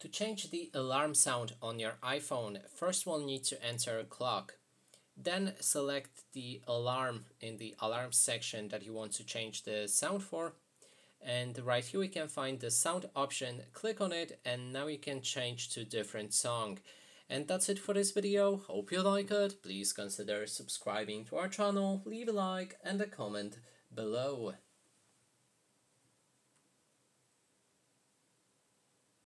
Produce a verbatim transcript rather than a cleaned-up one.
To change the alarm sound on your iPhone, first we'll need to enter clock. Then select the alarm in the alarm section that you want to change the sound for. And right here we can find the sound option, click on it, and now you can change to different song. And that's it for this video. Hope you like it. Please consider subscribing to our channel, leave a like and a comment below.